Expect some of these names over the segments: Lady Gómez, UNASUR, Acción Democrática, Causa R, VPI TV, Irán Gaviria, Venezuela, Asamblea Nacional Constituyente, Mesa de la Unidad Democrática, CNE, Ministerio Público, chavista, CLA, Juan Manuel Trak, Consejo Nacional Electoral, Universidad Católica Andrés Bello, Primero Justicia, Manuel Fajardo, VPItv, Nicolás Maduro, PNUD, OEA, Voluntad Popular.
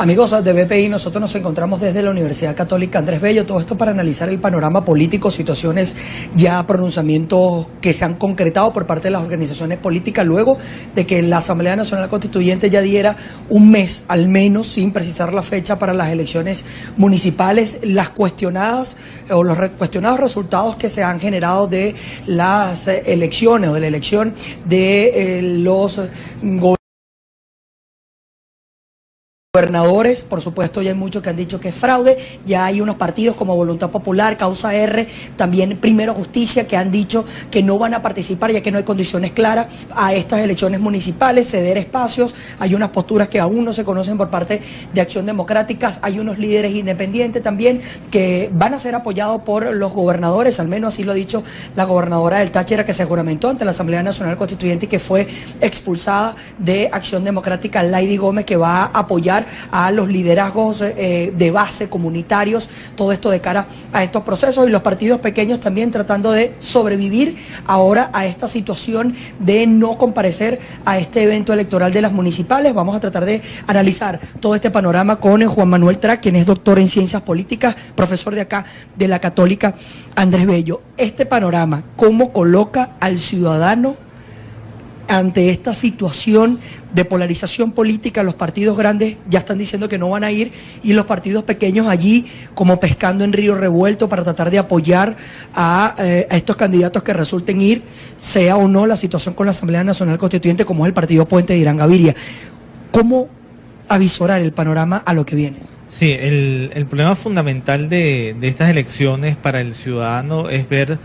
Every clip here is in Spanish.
Amigos de VPI, nosotros nos encontramos desde la Universidad Católica Andrés Bello, todo esto para analizar el panorama político, situaciones ya, pronunciamientos que se han concretado por parte de las organizaciones políticas luego de que la Asamblea Nacional Constituyente ya diera un mes al menos, sin precisar la fecha, para las elecciones municipales, las cuestionadas o los cuestionados resultados que se han generado de las elecciones o de la elección de los gobernadores, por supuesto ya hay muchos que han dicho que es fraude, ya hay unos partidos como Voluntad Popular, Causa R, también Primero Justicia, que han dicho que no van a participar ya que no hay condiciones claras a estas elecciones municipales, ceder espacios, hay unas posturas que aún no se conocen por parte de Acción Democrática, hay unos líderes independientes también que van a ser apoyados por los gobernadores, al menos así lo ha dicho la gobernadora del Táchira que se juramentó ante la Asamblea Nacional Constituyente y que fue expulsada de Acción Democrática, Lady Gómez, que va a apoyar a los liderazgos de base comunitarios, todo esto de cara a estos procesos, y los partidos pequeños también tratando de sobrevivir ahora a esta situación de no comparecer a este evento electoral de las municipales. Vamos a tratar de analizar todo este panorama con Juan Manuel Trak, quien es doctor en Ciencias Políticas, profesor de acá de la Católica Andrés Bello. Este panorama, ¿cómo coloca al ciudadano ante esta situación de polarización política? Los partidos grandes ya están diciendo que no van a ir y los partidos pequeños allí como pescando en río revuelto para tratar de apoyar a estos candidatos que resulten ir, sea o no la situación con la Asamblea Nacional Constituyente, como es el partido Puente de Irán Gaviria. ¿Cómo avisorar el panorama a lo que viene? Sí, el problema fundamental de estas elecciones para el ciudadano es ver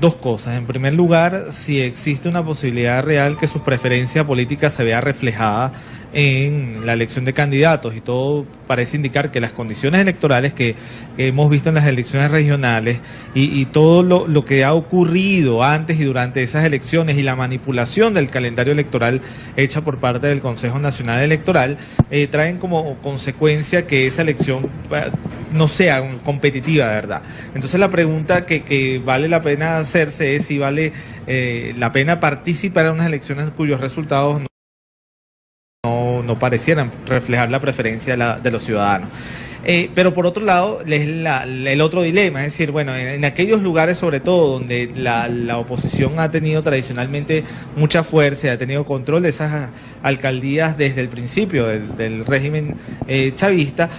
dos cosas. En primer lugar, si existe una posibilidad real que su preferencia política se vea reflejada en la elección de candidatos, y todo parece indicar que las condiciones electorales que hemos visto en las elecciones regionales y todo lo que ha ocurrido antes y durante esas elecciones y la manipulación del calendario electoral hecha por parte del Consejo Nacional Electoral traen como consecuencia que esa elección no sea competitiva de verdad. Entonces la pregunta que vale la pena hacerse es si vale la pena participar en unas elecciones cuyos resultados no parecieran reflejar la preferencia de los ciudadanos. Pero por otro lado, el otro dilema, es decir, bueno, en aquellos lugares sobre todo donde la oposición ha tenido tradicionalmente mucha fuerza y ha tenido control de esas alcaldías desde el principio del régimen chavista,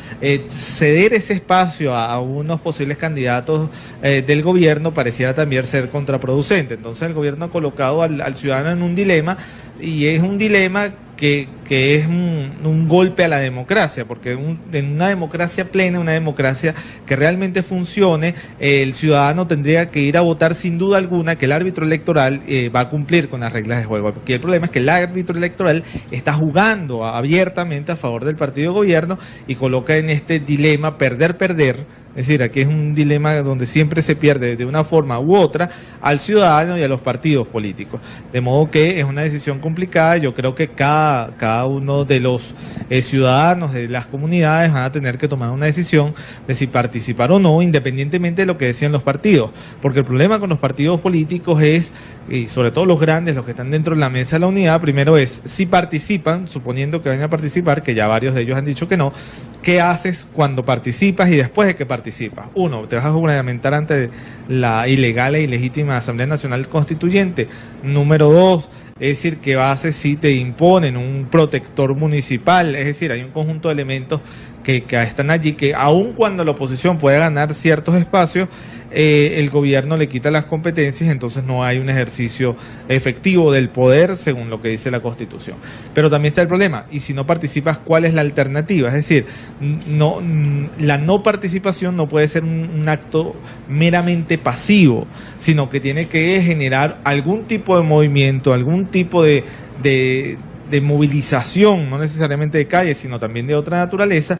ceder ese espacio a unos posibles candidatos del gobierno pareciera también ser contraproducente. Entonces el gobierno ha colocado al ciudadano en un dilema, y es un dilema que es un golpe a la democracia, porque en una democracia plena, una democracia que realmente funcione, el ciudadano tendría que ir a votar sin duda alguna que el árbitro electoral va a cumplir con las reglas de juego. Porque el problema es que el árbitro electoral está jugando abiertamente a favor del partido gobierno y coloca en este dilema perder. Es decir, aquí es un dilema donde siempre se pierde de una forma u otra al ciudadano y a los partidos políticos. De modo que es una decisión complicada. Yo creo que cada uno de los ciudadanos de las comunidades van a tener que tomar una decisión de si participar o no, independientemente de lo que decían los partidos. Porque el problema con los partidos políticos es, y sobre todo los grandes, los que están dentro de la Mesa de la Unidad, primero es si participan, suponiendo que vayan a participar, que ya varios de ellos han dicho que no, ¿qué haces cuando participas y después de que participas? Uno, te vas a juramentar ante la ilegal e ilegítima Asamblea Nacional Constituyente. Número dos, es decir, ¿qué haces si te imponen un protector municipal? Es decir, hay un conjunto de elementos que están allí, que aun cuando la oposición pueda ganar ciertos espacios, el gobierno le quita las competencias, entonces no hay un ejercicio efectivo del poder según lo que dice la Constitución. Pero también está el problema, y si no participas, ¿cuál es la alternativa? Es decir, la no participación no puede ser un acto meramente pasivo, sino que tiene que generar algún tipo de movimiento, algún tipo de movilización, no necesariamente de calle, sino también de otra naturaleza,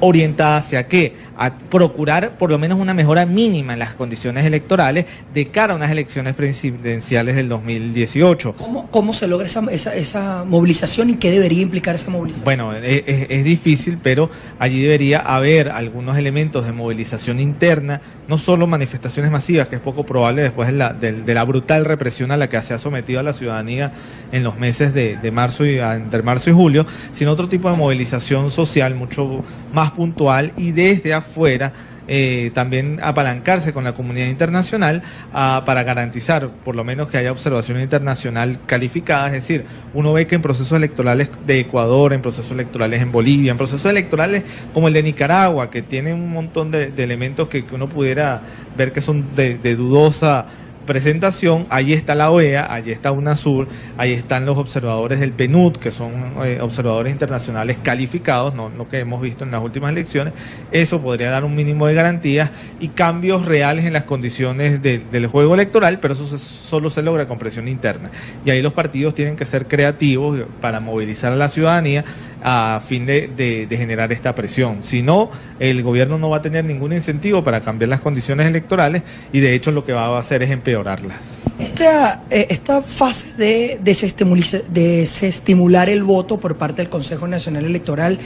orientada hacia qué, a procurar por lo menos una mejora mínima en las condiciones electorales de cara a unas elecciones presidenciales del 2018. ¿Cómo se logra esa movilización y qué debería implicar esa movilización? Bueno, es difícil, pero allí debería haber algunos elementos de movilización interna, no solo manifestaciones masivas, que es poco probable después de la brutal represión a la que se ha sometido a la ciudadanía en los meses de marzo y entre marzo y julio, sino otro tipo de movilización social mucho más puntual y desde afuera, también apalancarse con la comunidad internacional para garantizar por lo menos que haya observación internacional calificada, es decir, uno ve que en procesos electorales de Ecuador, en procesos electorales en Bolivia, en procesos electorales como el de Nicaragua, que tiene un montón de elementos que uno pudiera ver que son de dudosa presentación, allí está la OEA, allí está UNASUR, allí están los observadores del PNUD, que son observadores internacionales calificados, no que hemos visto en las últimas elecciones. Eso podría dar un mínimo de garantías y cambios reales en las condiciones del juego electoral, pero eso solo se logra con presión interna. Y ahí los partidos tienen que ser creativos para movilizar a la ciudadanía a fin de generar esta presión. Si no, el gobierno no va a tener ningún incentivo para cambiar las condiciones electorales y de hecho lo que va a hacer es empeorar. Esta fase de desestimular el voto por parte del Consejo Nacional Electoral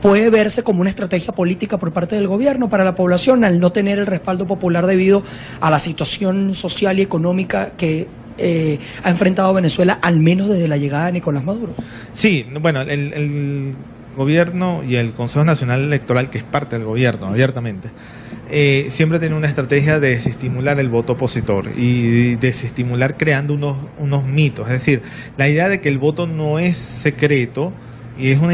puede verse como una estrategia política por parte del gobierno para la población al no tener el respaldo popular debido a la situación social y económica que ha enfrentado Venezuela, al menos desde la llegada de Nicolás Maduro. Sí, bueno, el gobierno y el Consejo Nacional Electoral, que es parte del gobierno abiertamente, siempre tiene una estrategia de desestimular el voto opositor y desestimular creando unos mitos, es decir, la idea de que el voto no es secreto y es una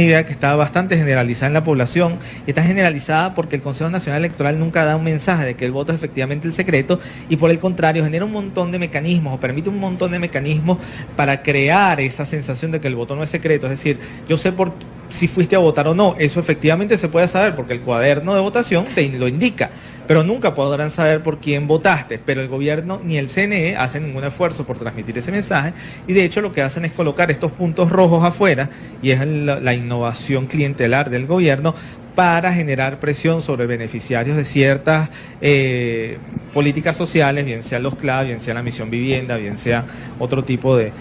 idea que está bastante generalizada en la población y está generalizada porque el Consejo Nacional Electoral nunca da un mensaje de que el voto es efectivamente el secreto y por el contrario genera un montón de mecanismos o permite un montón de mecanismos para crear esa sensación de que el voto no es secreto, es decir, yo sé por qué si fuiste a votar o no, eso efectivamente se puede saber porque el cuaderno de votación te lo indica, pero nunca podrán saber por quién votaste, pero el gobierno ni el CNE hacen ningún esfuerzo por transmitir ese mensaje y de hecho lo que hacen es colocar estos puntos rojos afuera y es la innovación clientelar del gobierno para generar presión sobre beneficiarios de ciertas políticas sociales, bien sean los CLA, bien sea la misión vivienda, bien sea otro tipo de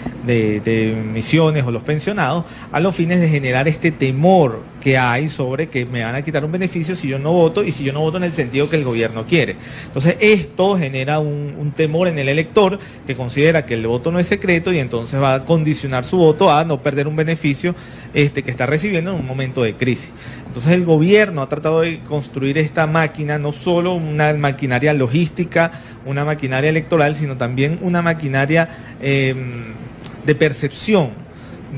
misiones o los pensionados, a los fines de generar este temor que hay sobre que me van a quitar un beneficio si yo no voto y si yo no voto en el sentido que el gobierno quiere. Entonces esto genera un temor en el elector que considera que el voto no es secreto y entonces va a condicionar su voto a no perder un beneficio que está recibiendo en un momento de crisis. Entonces el gobierno ha tratado de construir esta máquina, no solo una maquinaria logística, una maquinaria electoral, sino también una maquinaria de percepción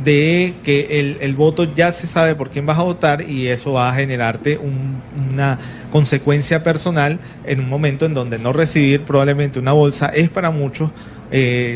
de que el voto ya se sabe por quién vas a votar y eso va a generarte una consecuencia personal en un momento en donde no recibir probablemente una bolsa es para muchos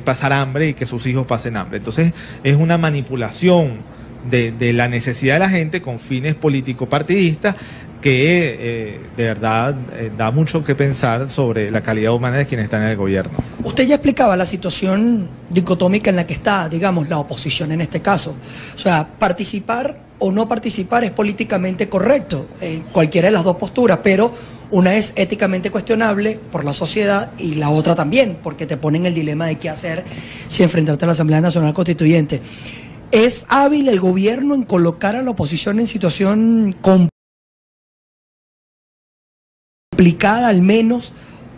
pasar hambre y que sus hijos pasen hambre. Entonces es una manipulación de la necesidad de la gente con fines político-partidistas que de verdad da mucho que pensar sobre la calidad humana de quienes están en el gobierno. Usted ya explicaba la situación dicotómica en la que está, digamos, la oposición en este caso. O sea, participar o no participar es políticamente correcto en cualquiera de las dos posturas, pero una es éticamente cuestionable por la sociedad y la otra también, porque te ponen el dilema de qué hacer si enfrentarte a la Asamblea Nacional Constituyente. ¿Es hábil el gobierno en colocar a la oposición en situación complicada, al menos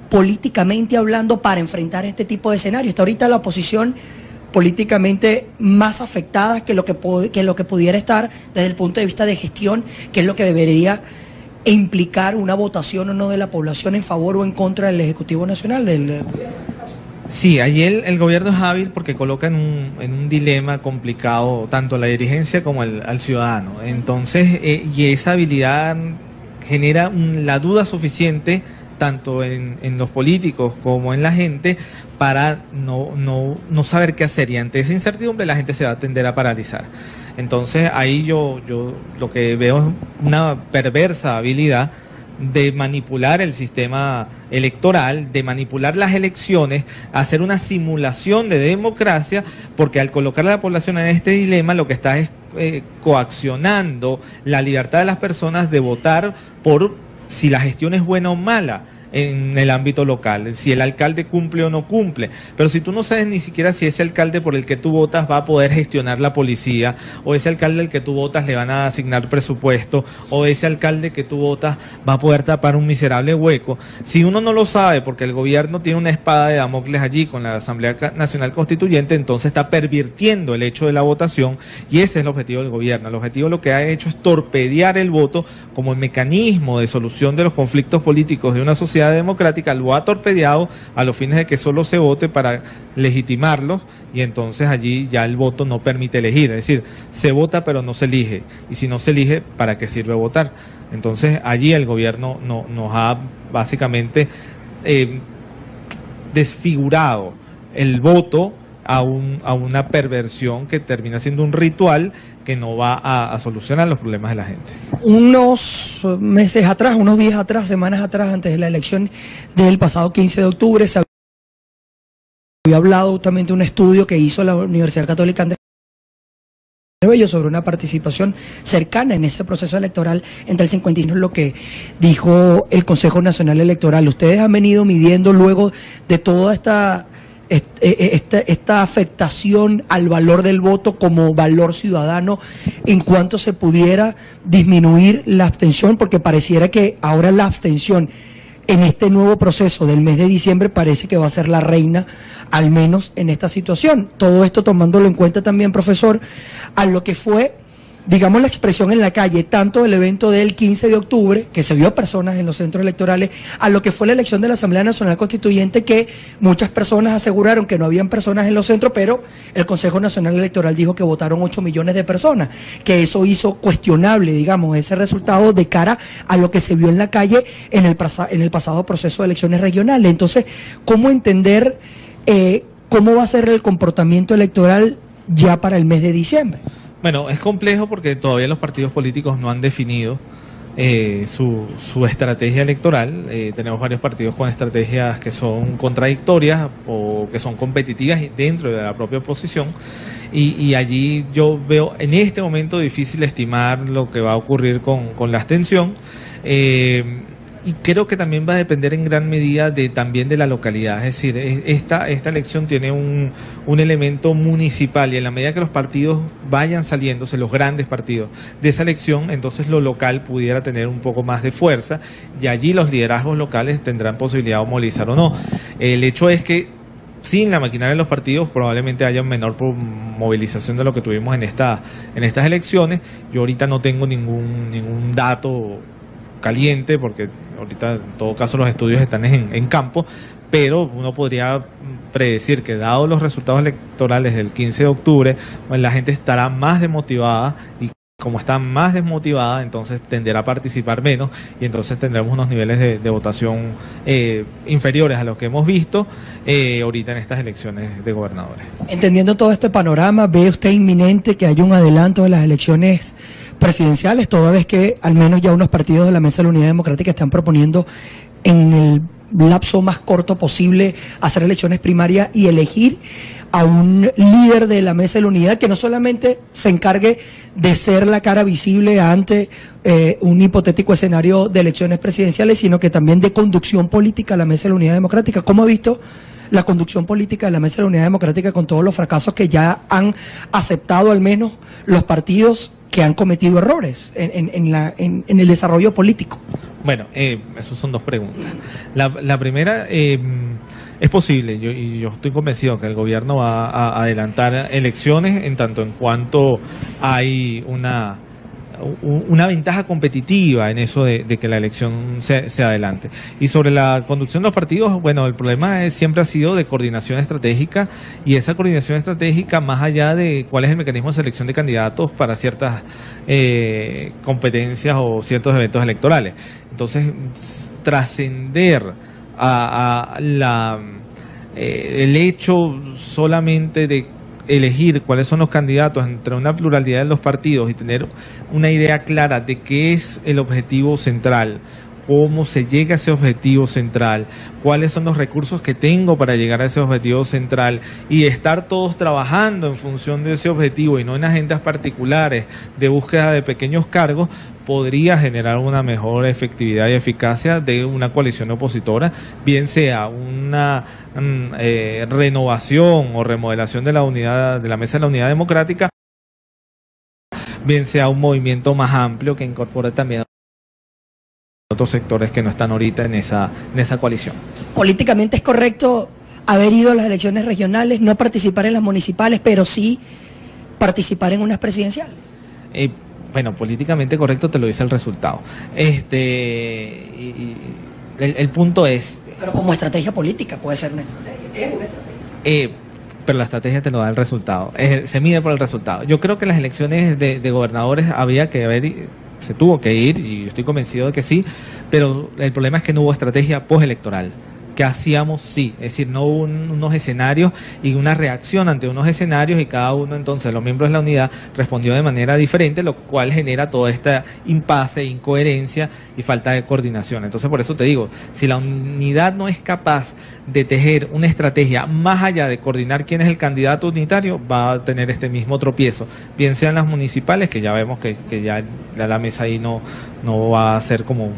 políticamente hablando, para enfrentar este tipo de escenarios? Está ahorita la oposición políticamente más afectada que lo que pudiera estar desde el punto de vista de gestión, que es lo que debería implicar una votación o no de la población en favor o en contra del Ejecutivo Nacional, del gobierno. Sí, allí el gobierno es hábil porque coloca en un dilema complicado tanto a la dirigencia como al ciudadano. Entonces, y esa habilidad genera la duda suficiente tanto en los políticos como en la gente para no saber qué hacer. Y ante esa incertidumbre la gente se va a tender a paralizar. Entonces, ahí yo lo que veo es una perversa habilidad de manipular el sistema electoral, de manipular las elecciones, hacer una simulación de democracia, porque al colocar a la población en este dilema lo que está es coaccionando la libertad de las personas de votar por si la gestión es buena o mala en el ámbito local, si el alcalde cumple o no cumple. Pero si tú no sabes ni siquiera si ese alcalde por el que tú votas va a poder gestionar la policía, o ese alcalde al que tú votas le van a asignar presupuesto, o ese alcalde que tú votas va a poder tapar un miserable hueco, si uno no lo sabe porque el gobierno tiene una espada de Damocles allí con la Asamblea Nacional Constituyente, entonces está pervirtiendo el hecho de la votación, y ese es el objetivo del gobierno. El objetivo, lo que ha hecho, es torpedear el voto como el mecanismo de solución de los conflictos políticos de una sociedad democrática. Lo ha torpedeado a los fines de que solo se vote para legitimarlos, y entonces allí ya el voto no permite elegir, es decir, se vota pero no se elige, y si no se elige, ¿para qué sirve votar? Entonces allí el gobierno nos ha básicamente desfigurado el voto a una perversión que termina siendo un ritual que no va a solucionar los problemas de la gente. Unos meses atrás, unos días atrás, semanas atrás, antes de la elección del pasado 15 de octubre, se había hablado justamente de un estudio que hizo la Universidad Católica Andrés Bello sobre una participación cercana en este proceso electoral entre el 55, es lo que dijo el Consejo Nacional Electoral. Ustedes han venido midiendo luego de toda esta afectación al valor del voto como valor ciudadano, en cuanto se pudiera disminuir la abstención, porque pareciera que ahora la abstención en este nuevo proceso del mes de diciembre parece que va a ser la reina, al menos en esta situación. Todo esto tomándolo en cuenta también, profesor, a lo que fue, digamos, la expresión en la calle, tanto el evento del 15 de octubre, que se vio a personas en los centros electorales, a lo que fue la elección de la Asamblea Nacional Constituyente, que muchas personas aseguraron que no habían personas en los centros, pero el Consejo Nacional Electoral dijo que votaron 8 millones de personas, que eso hizo cuestionable, digamos, ese resultado de cara a lo que se vio en la calle en el pasado proceso de elecciones regionales. Entonces, ¿cómo entender cómo va a ser el comportamiento electoral ya para el mes de diciembre? Bueno, es complejo porque todavía los partidos políticos no han definido su estrategia electoral. Tenemos varios partidos con estrategias que son contradictorias o que son competitivas dentro de la propia oposición, y allí yo veo en este momento difícil estimar lo que va a ocurrir con la abstención. Y creo que también va a depender en gran medida también de la localidad, es decir, esta elección tiene un elemento municipal, y en la medida que los partidos vayan saliéndose, los grandes partidos de esa elección, entonces lo local pudiera tener un poco más de fuerza, y allí los liderazgos locales tendrán posibilidad de movilizar o no. El hecho es que sin la maquinaria de los partidos probablemente haya menor movilización de lo que tuvimos en estas elecciones. Yo ahorita no tengo ningún dato caliente, porque ahorita en todo caso los estudios están en campo, pero uno podría predecir que, dado los resultados electorales del 15 de octubre, la gente estará más desmotivada, y como está más desmotivada, entonces tenderá a participar menos, y entonces tendremos unos niveles de votación inferiores a los que hemos visto ahorita en estas elecciones de gobernadores. Entendiendo todo este panorama, ¿ve usted inminente que haya un adelanto de las elecciones presidenciales, toda vez que al menos ya unos partidos de la Mesa de la Unidad Democrática están proponiendo en el lapso más corto posible hacer elecciones primarias y elegir a un líder de la Mesa de la Unidad que no solamente se encargue de ser la cara visible ante un hipotético escenario de elecciones presidenciales, sino que también de conducción política a la Mesa de la Unidad Democrática? ¿Cómo ha visto la conducción política de la Mesa de la Unidad Democrática con todos los fracasos que ya han aceptado al menos los partidos que han cometido errores en el desarrollo político? Bueno, esas son dos preguntas. La primera, es posible, yo estoy convencido que el gobierno va a adelantar elecciones en tanto en cuanto hay una ventaja competitiva en eso de que la elección se adelante. Y sobre la conducción de los partidos, bueno, el problema siempre ha sido de coordinación estratégica, y esa coordinación estratégica, más allá de cuál es el mecanismo de selección de candidatos para ciertas competencias o ciertos eventos electorales. Entonces, trascender el hecho solamente de elegir cuáles son los candidatos entre una pluralidad de los partidos y tener una idea clara de qué es el objetivo central, cómo se llega a ese objetivo central, cuáles son los recursos que tengo para llegar a ese objetivo central y estar todos trabajando en función de ese objetivo y no en agendas particulares de búsqueda de pequeños cargos, podría generar una mejor efectividad y eficacia de una coalición opositora, bien sea una renovación o remodelación de la unidad, de la Mesa de la Unidad Democrática, bien sea un movimiento más amplio que incorpore también otros sectores que no están ahorita en esa coalición. Políticamente es correcto haber ido a las elecciones regionales, no participar en las municipales, pero sí participar en unas presidenciales. Bueno, políticamente correcto te lo dice el resultado. El punto es... Pero como estrategia política puede ser una estrategia. Es una estrategia. Pero la estrategia te lo da el resultado, se mide por el resultado. Yo creo que las elecciones de gobernadores había que haber, se tuvo que ir, y yo estoy convencido de que sí, pero el problema es que no hubo estrategia postelectoral. ¿Qué hacíamos? Sí, es decir, no hubo unos escenarios y una reacción ante unos escenarios, y cada uno entonces, los miembros de la unidad, respondió de manera diferente, lo cual genera toda esta impasse, incoherencia y falta de coordinación. Entonces, por eso te digo, si la unidad no es capaz de tejer una estrategia más allá de coordinar quién es el candidato unitario, va a tener este mismo tropiezo, bien sean las municipales, que ya vemos que ya la mesa ahí no va a ser como,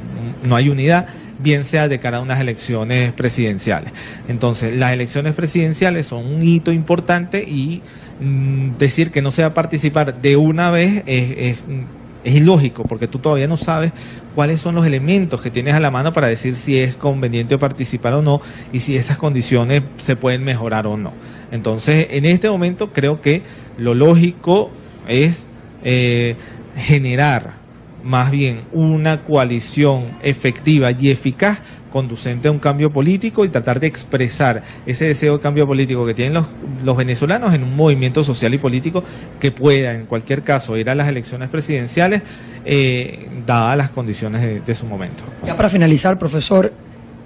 no hay unidad, bien sea de cara a unas elecciones presidenciales. Entonces, las elecciones presidenciales son un hito importante y decir que no se va a participar de una vez es ilógico, porque tú todavía no sabes cuáles son los elementos que tienes a la mano para decir si es conveniente participar o no y si esas condiciones se pueden mejorar o no. Entonces, en este momento creo que lo lógico es generar más bien una coalición efectiva y eficaz conducente a un cambio político y tratar de expresar ese deseo de cambio político que tienen los venezolanos en un movimiento social y político que pueda en cualquier caso ir a las elecciones presidenciales dadas las condiciones de su momento. Ya para finalizar, profesor,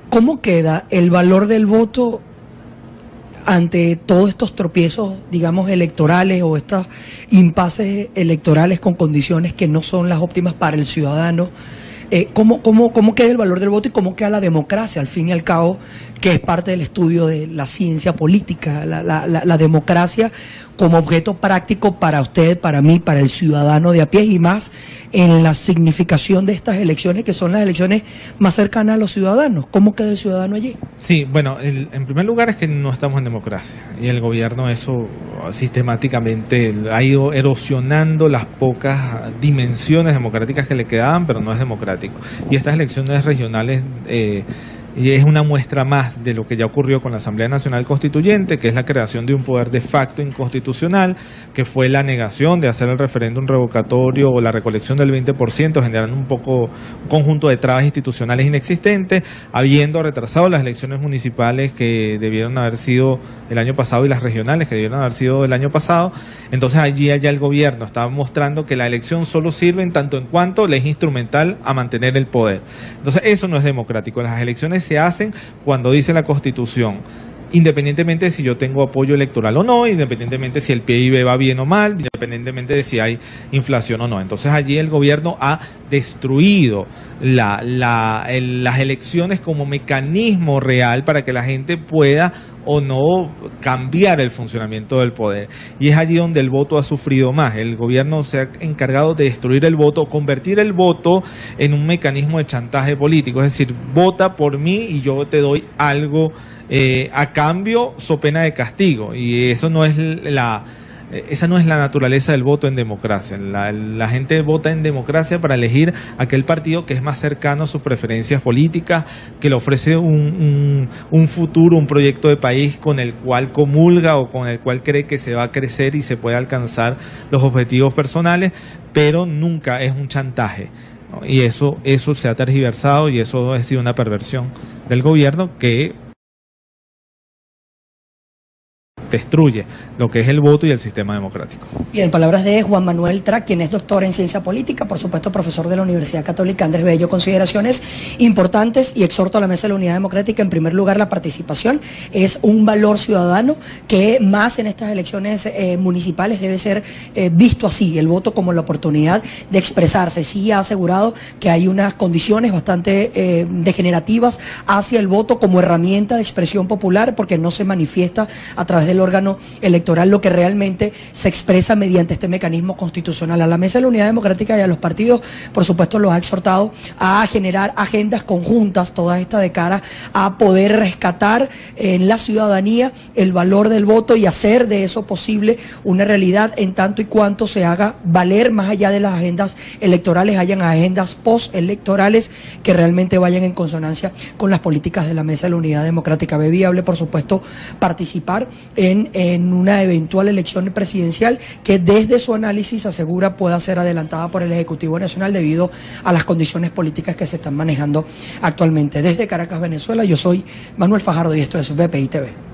¿cómo queda el valor del voto ante todos estos tropiezos, digamos, electorales o estos impases electorales con condiciones que no son las óptimas para el ciudadano? ¿Cómo queda el valor del voto y cómo queda la democracia, al fin y al cabo, que es parte del estudio de la ciencia política, la democracia como objeto práctico para usted, para mí, para el ciudadano de a pie, y más en la significación de estas elecciones, que son las elecciones más cercanas a los ciudadanos? ¿Cómo queda el ciudadano allí? Sí, bueno, en primer lugar es que no estamos en democracia, y el gobierno eso sistemáticamente ha ido erosionando las pocas dimensiones democráticas que le quedaban, pero no es democrático. Y estas elecciones regionales... y es una muestra más de lo que ya ocurrió con la Asamblea Nacional Constituyente, que es la creación de un poder de facto inconstitucional, que fue la negación de hacer el referéndum revocatorio o la recolección del 20%, generando un conjunto de trabas institucionales inexistentes, habiendo retrasado las elecciones municipales que debieron haber sido el año pasado y las regionales que debieron haber sido el año pasado. Entonces allá el gobierno estaba mostrando que la elección solo sirve en tanto en cuanto le es instrumental a mantener el poder. Entonces eso no es democrático. Las elecciones se hacen cuando dice la Constitución, independientemente de si yo tengo apoyo electoral o no, independientemente de si el PIB va bien o mal, independientemente de si hay inflación o no. Entonces allí el gobierno ha destruido las elecciones como mecanismo real para que la gente pueda o no cambiar el funcionamiento del poder. Y es allí donde el voto ha sufrido más. El gobierno se ha encargado de destruir el voto, convertir el voto en un mecanismo de chantaje político. Es decir, vota por mí y yo te doy algo a cambio, so pena de castigo. Y eso no es esa no es la naturaleza del voto en democracia. La gente vota en democracia para elegir aquel partido que es más cercano a sus preferencias políticas, que le ofrece un futuro, un proyecto de país con el cual comulga o con el cual cree que se va a crecer y se puede alcanzar los objetivos personales, pero nunca es un chantaje, ¿no? Y eso se ha tergiversado y eso ha sido una perversión del gobierno que destruye lo que es el voto y el sistema democrático. Bien, palabras de Juan Manuel Trak, quien es doctor en ciencia política, por supuesto profesor de la Universidad Católica Andrés Bello. Consideraciones importantes y exhorto a la Mesa de la Unidad Democrática. En primer lugar, la participación es un valor ciudadano que más en estas elecciones municipales debe ser visto así, el voto como la oportunidad de expresarse. Sí ha asegurado que hay unas condiciones bastante degenerativas hacia el voto como herramienta de expresión popular, porque no se manifiesta a través del órgano electoral lo que realmente se expresa mediante este mecanismo constitucional. A la Mesa de la Unidad Democrática y a los partidos, por supuesto, los ha exhortado a generar agendas conjuntas, todas estas de cara a poder rescatar en la ciudadanía el valor del voto y hacer de eso posible una realidad en tanto y cuanto se haga valer más allá de las agendas electorales, hayan agendas postelectorales que realmente vayan en consonancia con las políticas de la Mesa de la Unidad Democrática. Ve viable, por supuesto, participar en una eventual elección presidencial que desde su análisis asegura pueda ser adelantada por el Ejecutivo Nacional debido a las condiciones políticas que se están manejando actualmente. Desde Caracas, Venezuela, yo soy Manuel Fajardo y esto es VPI TV.